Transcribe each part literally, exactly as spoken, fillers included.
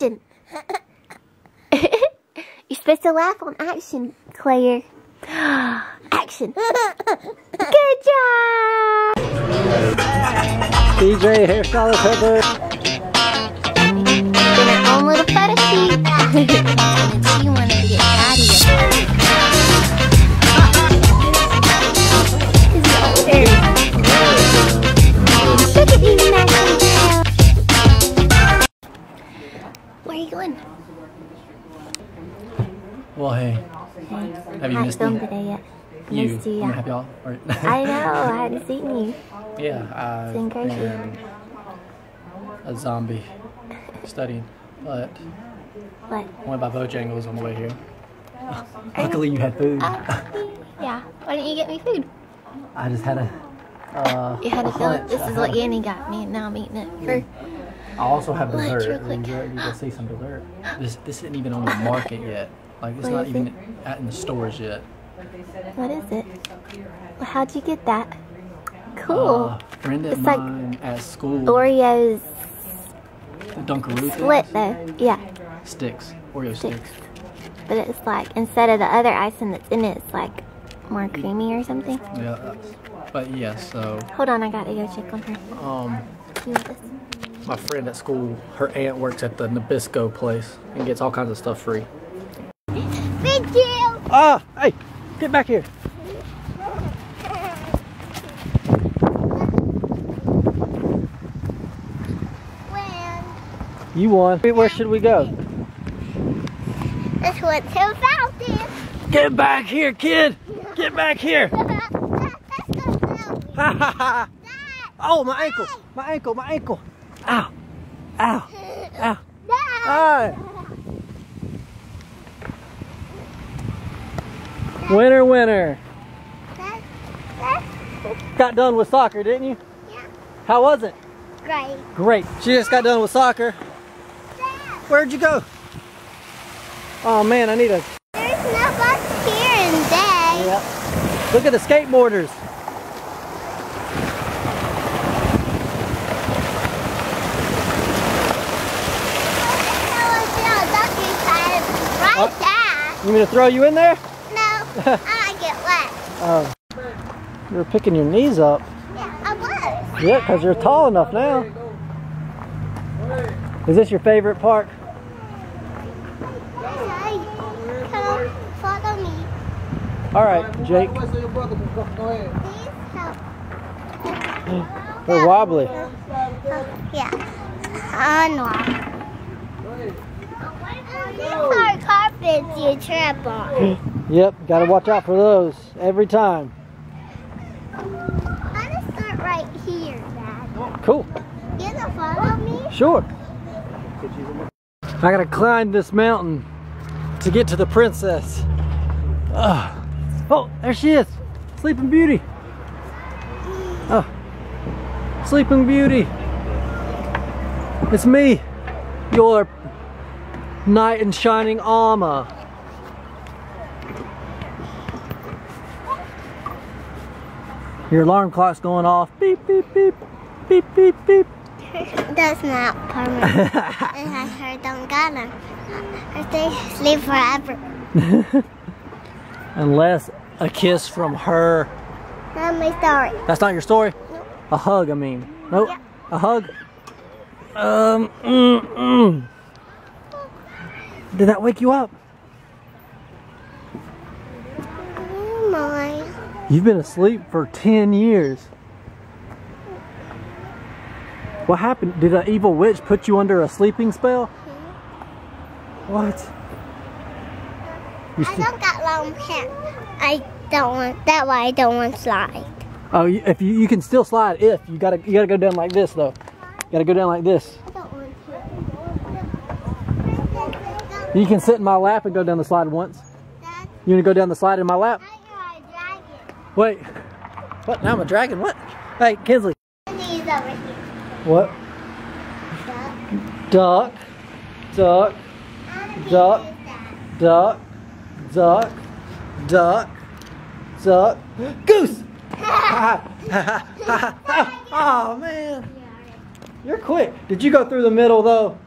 Action. You're supposed to laugh on action, Claire. Action. Good job. D J Hairstylist Heather. In her own little photo shoot. And she wanted to get naughty. Look at you, Max. Where are you going? Well, hey. Hey. Have you I missed me? Today yet. You. Missed you, yeah. Happy all? Or I know. I hadn't seen you. Yeah. I've been a zombie studying, but what? I went by Bojangles on the way here. Uh, Luckily, you had food. Uh, yeah. Why didn't you get me food? I just had a. Uh, you had a feeling. This I is what Annie got me, and now I'm eating it for. I also have dessert. I mean, you can see some dessert. This this isn't even on the market yet. Like it's what not even it? Out in the stores yet. What is it? Well, how'd you get that? Cool. Uh, friend of it's mine like at school. Oreos. The Dunkaroos. Split things. Though. Yeah. Sticks. Oreo sticks. sticks. But it's like instead of the other icing that's in it, it's like more creamy or something. Yeah. But yeah. So. Hold on, I gotta go check on her. Um. You want this? My friend at school, her aunt works at the Nabisco place and gets all kinds of stuff free. Big deal! Ah, hey, get back here. Win. You won. Where should we go? That's what's about there. Get back here, kid. Get back here. Oh, my ankle, my ankle, my ankle. Ow! Ow! Ow! Ow! Winner, winner! Got done with soccer, didn't you? Yeah. How was it? Great. Great. She just got done with soccer. Where'd you go? Oh man, I need a... There's no bus here and there. Yep. Look at the skateboarders. Oh. You mean to throw you in there? No, I might get wet. Oh. Uh, you're picking your knees up. Yeah, I was. Yeah, because you're tall enough now. Is this your favorite park? Come, follow me. Alright, Jake. Please help. They're wobbly. Yeah. Unwobbly. These hard carpets you trip on. Yep, gotta watch out for those every time. I'm gonna start right here, Dad. Cool. You gonna follow me? Sure. I gotta climb this mountain to get to the princess. Uh, oh, there she is. Sleeping Beauty. Oh, Sleeping Beauty. It's me, your knight in shining armor. Your alarm clock's going off. Beep, beep, beep, beep, beep, beep. That's not permanent. And I heard don't got them. Or they sleep forever. Unless a kiss from her. That's my story. That's not your story? Nope. A hug, I mean. Nope. Yep. A hug? Um, mm, mm. Did that wake you up? Oh my. You've been asleep for ten years. What happened? Did an evil witch put you under a sleeping spell? Mm-hmm. What? You I don't got long pants. I don't want, that way I don't want to slide. Oh, you, if you, you can still slide if, you gotta, you gotta go down like this though. You gotta go down like this. You can sit in my lap and go down the slide once. Dad, you want to go down the slide in my lap? Now you're a dragon. Wait. What? Now I'm a dragon? What? Hey, Kinsley. Over here. What? Duck. Duck. Duck. Duck. Duck. Duck. Duck. Duck. Goose! Oh, man. You're quick. Did you go through the middle, though?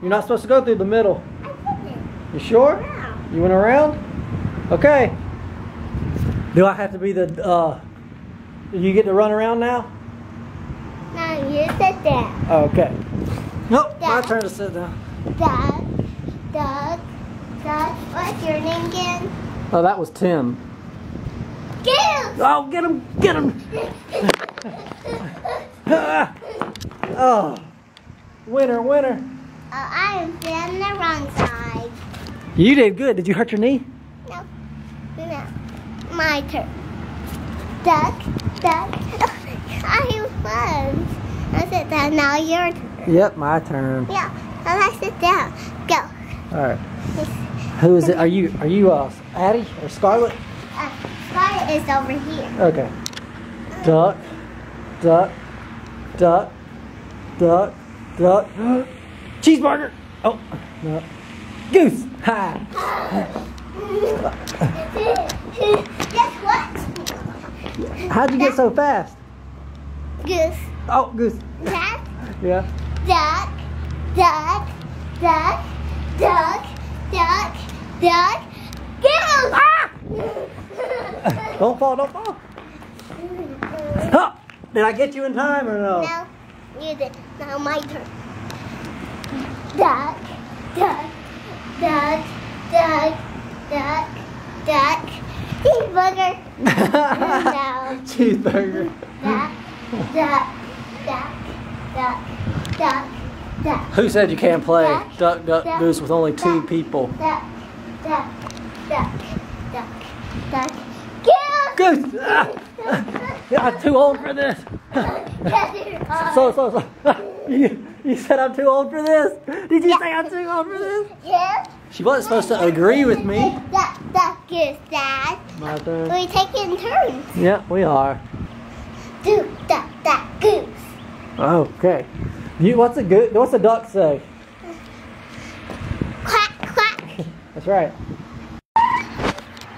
You're not supposed to go through the middle. I couldn't. You sure? Yeah. You went around? Okay. Do I have to be the, uh, you get to run around now? No, you sit there. Okay. Nope, Doug, my turn to sit down. Doug, Doug, Doug, what's your name again? Oh, that was Tim. Get him! Oh, get him, get him! Oh, winner, winner. Oh, I am on the wrong side. You did good. Did you hurt your knee? No, no. My turn. Duck, duck. I won. I sit down. Now your turn. Yep, my turn. Yeah, I sit down. Go. All right. Who is it? Are you? Are you uh, Addie or Scarlet? Uh, Scarlet is over here. Okay. Duck, duck, duck, duck, duck. Cheeseburger. Oh, no. Goose. Ha. Guess what? How'd you duck. Get so fast? Goose. Oh, goose. Duck. Yeah. Duck. Duck. Duck. Duck. Duck. Duck. Goose. Ah! Don't fall. Don't fall. Huh. Did I get you in time or no? No, you did. Now my turn. Duck, duck, duck, duck, duck, duck, cheeseburger. No. Cheeseburger. Duck, duck, duck, duck, duck, duck. Who said you can't play? Duck, duck, duck, duck goose with only two duck, people. Duck, duck, duck, duck, duck, goose. Goose. Ah. I'm too old for this. So, so, so. You, you said I'm too old for this? Did you yeah. say I'm too old for this? Yes. She wasn't supposed to agree with me. Duck, duck, goose, Dad. My turn. We're taking turns. Yeah, we are. Do, duck, duck, goose. Okay. You, what's a goose? What's a duck say? Quack, quack. That's right.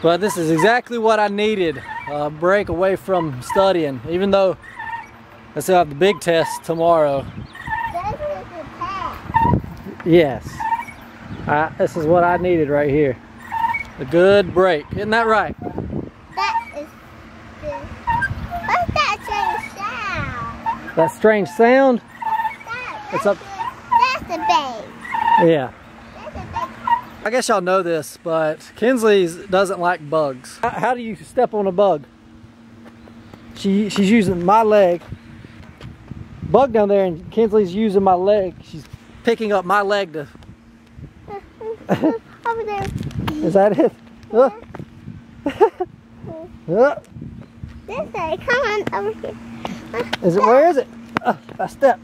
Well, this is exactly what I needed. A break away from studying, even though I still have the big test tomorrow. Yes, I, this is what I needed right here. A good break, isn't that right? That is good. What's that strange sound? That strange sound? That, that's, it's up, a, that's a bug. Yeah. That's a bug. I guess y'all know this, but Kinsley's doesn't like bugs. How, how do you step on a bug? She she's using my leg. Bug down there, and Kinsley's using my leg. She's picking up my leg to... Over there. Is that it? Yeah. Uh. This way, come on over here. Uh, is it, where is it? Uh, I stepped.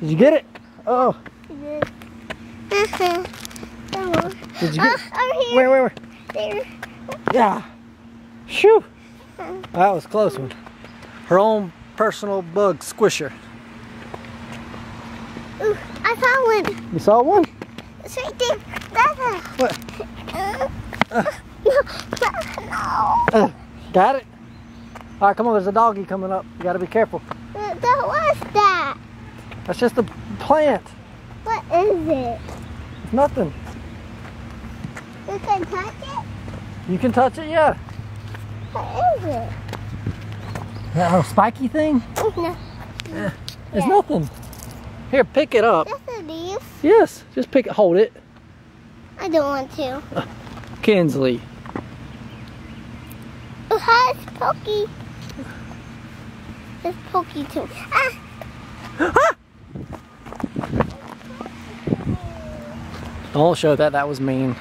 Did you get it? Oh. Did you get it? Over here. Where, where, where? There. Yeah. Shoo. Uh. That was a close one. Her own personal bug squisher. Ooh, I saw one. You saw one? It's right there. That's a... What? Uh, uh. No, no. Uh, got it? All right, come on. There's a doggy coming up. You got to be careful. What was that? That's just a plant. What is it? It's nothing. You can touch it? You can touch it, yeah. What is it? That little spiky thing? No. Yeah. It's yeah. nothing. Here, pick it up. That's a leaf? Yes, just pick it, hold it. I don't want to. Uh, Kinsley. Oh, hi, it's pokey. It's pokey too. Ah! Ah! Don't show that, that was mean.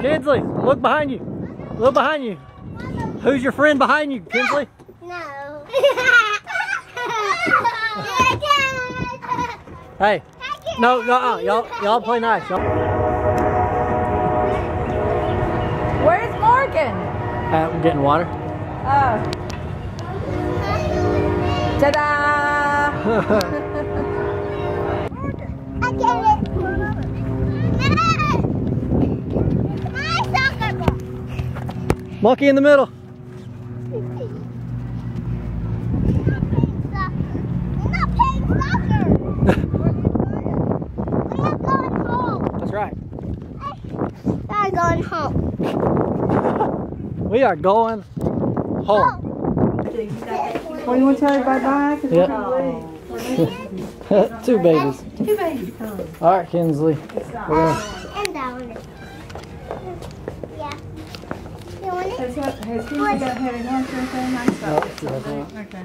Kinsley, look behind you. Look behind you. Who's your friend behind you, Kinsley? No. Hey, no, no, y'all, y'all play nice. Where's Morgan? Uh, we're getting water. Oh. Ta-da! I get it. My soccer ball. Monkey in the middle. Soccer. We're not playing soccer. home. We are going home. home. Well, you want to tell everybody bye? Yep. Oh. Two babies. Two babies. All right, Kinsley. Uh, and that one. Yeah. You want it? Has, has Kinsley got heavy hands or anything? I'm sorry. Oh, okay.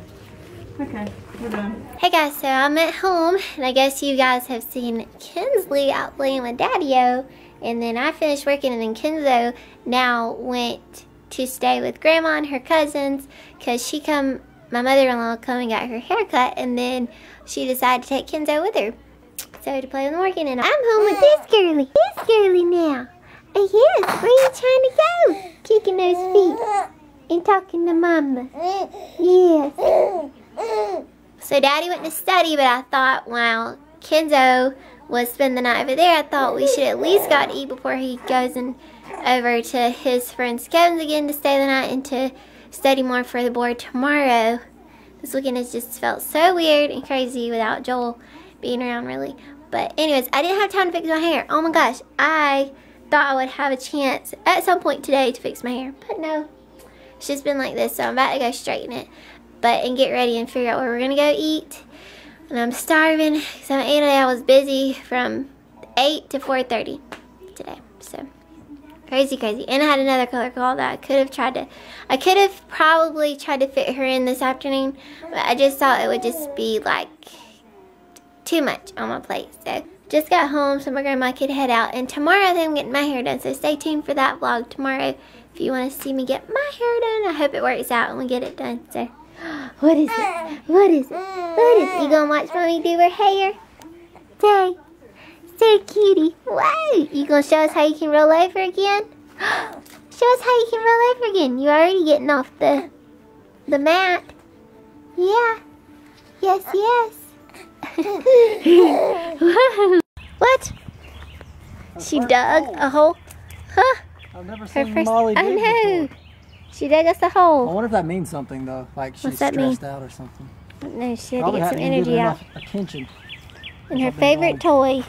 Okay, we're done. Hey guys, so I'm at home, and I guess you guys have seen Kinsley out playing with Daddy-O, and then I finished working, and then Kinzo now went to stay with Grandma and her cousins, because she come, my mother-in-law come and got her hair cut, and then she decided to take Kinzo with her, so to play in the morning, and I'm home with this girly, this girly now. Oh yes, where are you trying to go? Kicking those feet and talking to Mama. Yes. So Daddy went to study, but I thought while Kinzo was spending the night over there, I thought we should at least go to eat before he goes and over to his friend's Kevin's again to stay the night and to study more for the board tomorrow. This weekend has just felt so weird and crazy without Joel being around really. But anyways, I didn't have time to fix my hair. Oh my gosh, I thought I would have a chance at some point today to fix my hair, but no. It's just been like this, so I'm about to go straighten it. But and get ready and figure out where we're gonna go eat. And I'm starving because my aunt and I was busy from eight to four thirty today. So crazy, crazy. And I had another color call that I could have tried to. I could have probably tried to fit her in this afternoon, but I just thought it would just be like too much on my plate. So just got home so my grandma could head out. And tomorrow I think I'm getting my hair done. So stay tuned for that vlog tomorrow if you want to see me get my hair done. I hope it works out and we get it done. So. What is it? What is it? What is it? You gonna watch Mommy do her hair? Say, say, cutie. Whoa! You gonna show us how you can roll over again? Show us how you can roll over again. You're already getting off the the mat. Yeah. Yes, yes. Whoa! What? She dug hole. a hole? Huh? I've never her seen first... Molly do it. I know. Before. She dug us a hole. I wonder if that means something though, like she's stressed mean? out or something. No, she had Probably to get some energy out. Attention. And her favorite toy,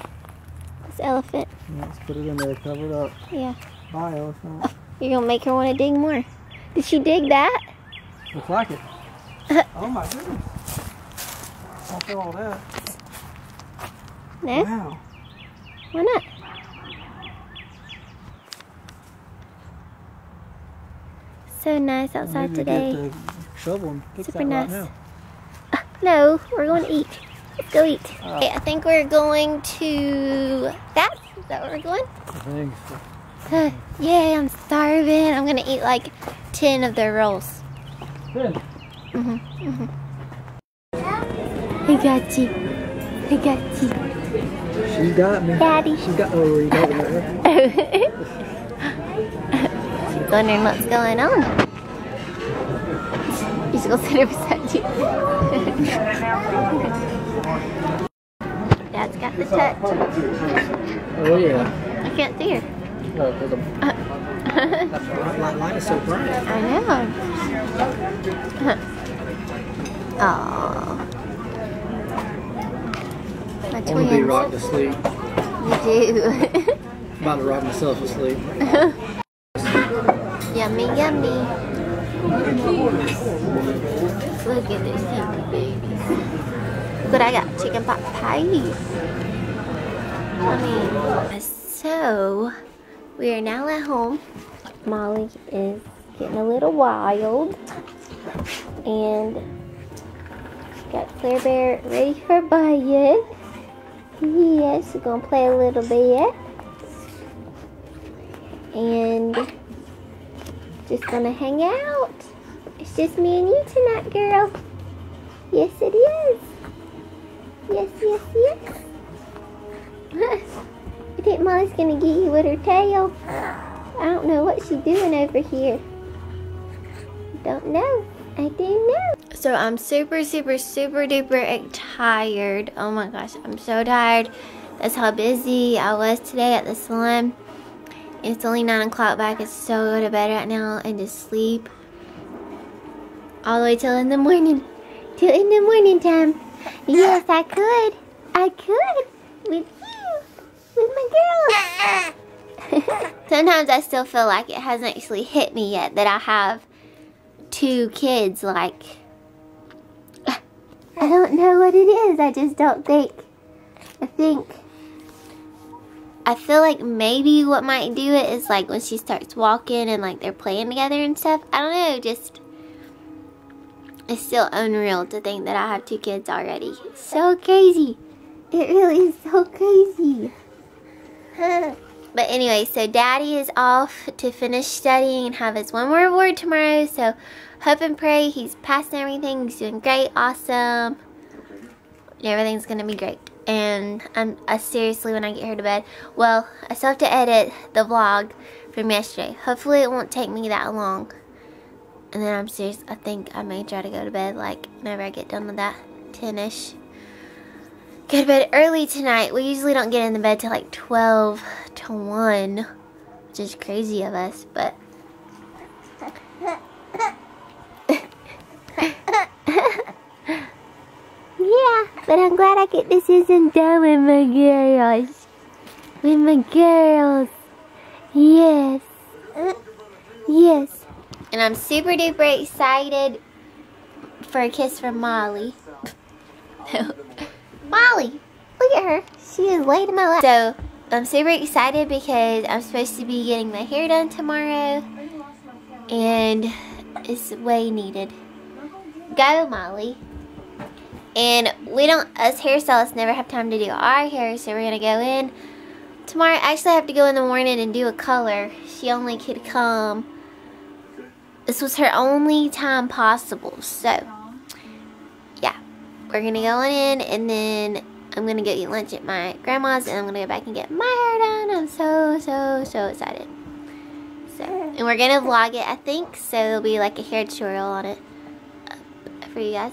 this elephant. Yeah, let's put it in there, cover it up. Yeah. Bye, elephant. Oh, you're gonna make her want to dig more. Did she dig that? Looks like it. Oh my goodness! I'll throw all that. No. Wow. Why not? So nice outside today. Shovel Super nice. Right uh, no, we're going to eat. Let's go eat. Uh, okay, I think we're going to that. Is that where we're going? I think so. Uh, yeah, I'm starving. I'm gonna eat like ten of their rolls. Good. Mhm. Mhm. I got you. I got you. She got me. Daddy. She got. Oh, you got her. Wondering what's going on. He's gonna sit over beside you. Dad's got the touch. Oh yeah. I can't see her. No, there's a light is so bright. I know. Aww. My twins. I want to be rocked to sleep. You do. I'm about to rock myself to sleep. Yummy, yummy. Look at these super babies. But I got chicken pot pie. Yummy. So, we are now at home. Molly is getting a little wild. And she got Claire Bear ready for bed. Yeah, she's gonna play a little bit. And just gonna hang out. It's just me and you tonight, girl. Yes, it is. Yes, yes, yes. I think Molly's gonna get you with her tail. I don't know what she's doing over here. Don't know. I do know. So I'm super, super, super duper tired. Oh my gosh, I'm so tired. That's how busy I was today at the salon. It's only nine o'clock, but I could still go to bed right now and just sleep all the way till in the morning. Till in the morning time. Yes, I could. I could. With you. With my girls. So sometimes I still feel like it hasn't actually hit me yet that I have two kids. Like, I don't know what it is. I just don't think. I think. I feel like maybe what might do it is like when she starts walking and like they're playing together and stuff. I don't know. Just. It's still unreal to think that I have two kids already. It's so crazy. It really is so crazy. But anyway, so Daddy is off to finish studying and have his one more award tomorrow. So hope and pray he's passing everything. He's doing great. Awesome. Everything's going to be great. And I'm, I seriously, when I get her to bed, well, I still have to edit the vlog from yesterday. Hopefully it won't take me that long. And then I'm serious, I think I may try to go to bed, like, whenever I get done with that, ten-ish. Go to bed early tonight. We usually don't get in the bed till, like, twelve to one, which is crazy of us, but. Yeah, but I'm glad I get this isn't done with my girls. With my girls. Yes. Yes. And I'm super duper excited for a kiss from Molly. Molly, look at her. She is laid in my lap. So, I'm super excited because I'm supposed to be getting my hair done tomorrow. And it's way needed. Go, Molly. And we don't, us hairstylists never have time to do our hair. So, we're going to go in tomorrow. Actually, I have to go in the morning and do a color. She only could come. This was her only time possible, so, yeah. We're gonna go in, and then I'm gonna go eat lunch at my grandma's, and I'm gonna go back and get my hair done. I'm so, so, so excited. So, and we're gonna vlog it, I think, so there'll be like a hair tutorial on it for you guys.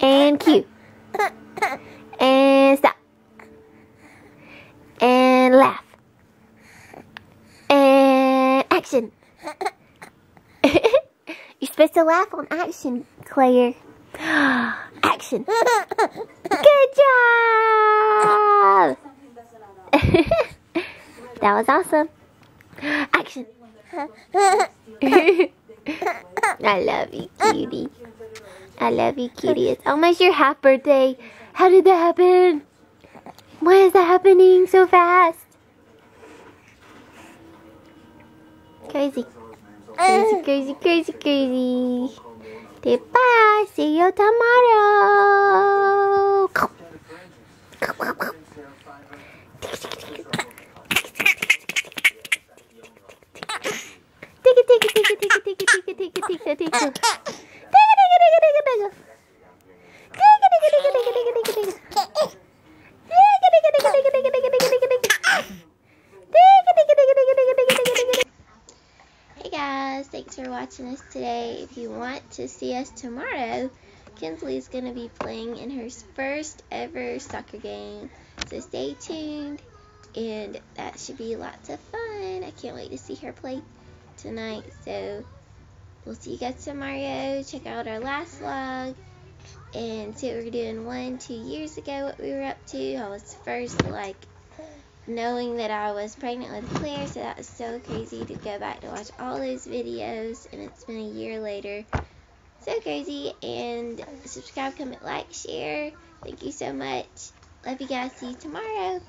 And cue. And stop. And laugh. And action. You're supposed to laugh on action, Claire. Action. Good job! That was awesome. Action. I love you, cutie. I love you, cutie. It's almost your half birthday. How did that happen? Why is that happening so fast? Crazy. Crazy, crazy, crazy, crazy. Say bye. See you tomorrow. Thanks for watching us today. If you want to see us tomorrow, Kinsley is going to be playing in her first ever soccer game. So stay tuned, and that should be lots of fun. I can't wait to see her play tonight. So we'll see you guys tomorrow. Check out our last vlog and see what we were doing one, two years ago, what we were up to. I was first, like, knowing that I was pregnant with Claire, so that was so crazy to go back to watch all those videos, and it's been a year later. So crazy. And subscribe, comment, like, share. Thank you so much. Love you guys. See you tomorrow.